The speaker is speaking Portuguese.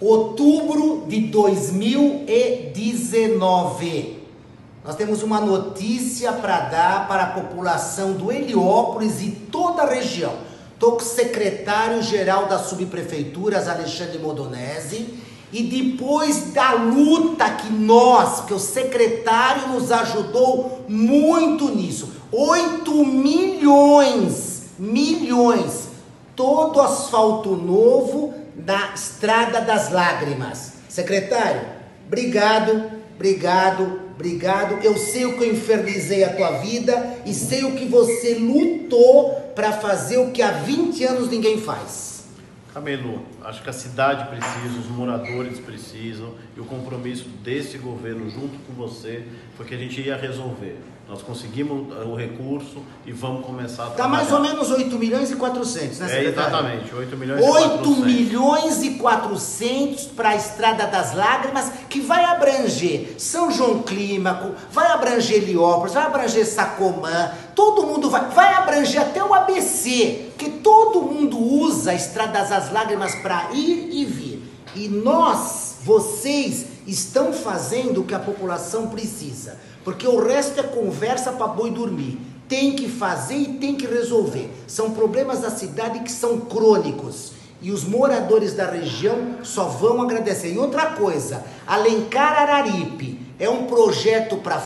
Outubro de 2019, nós temos uma notícia para dar para a população do Heliópolis e toda a região. Estou com o secretário-geral das subprefeituras, Alexandre Modonesi, e depois da luta que nós, que o secretário nos ajudou muito nisso, 8 milhões, todo asfalto novo na Estrada das Lágrimas. Secretário, obrigado. Eu sei o que eu infernizei a tua vida e sei o que você lutou para fazer o que há 20 anos ninguém faz. Camilo, acho que a cidade precisa, os moradores precisam, e o compromisso desse governo junto com você foi que a gente ia resolver. Nós conseguimos o recurso e vamos começar a trabalhar. Está mais ou menos 8 milhões e 400, né, secretário? Exatamente, 8 milhões e 400. 8 milhões e 400 para a Estrada das Lágrimas, que vai abranger São João Clímaco, vai abranger Heliópolis, vai abranger Sacomã, todo mundo vai abranger até o ABC, que todo mundo usa a Estrada das Lágrimas para ir e vir. E nós, vocês, estão fazendo o que a população precisa, porque o resto é conversa para boi dormir. Tem que fazer e tem que resolver. São problemas da cidade que são crônicos e os moradores da região só vão agradecer. E outra coisa, Alencar Araripe é um projeto para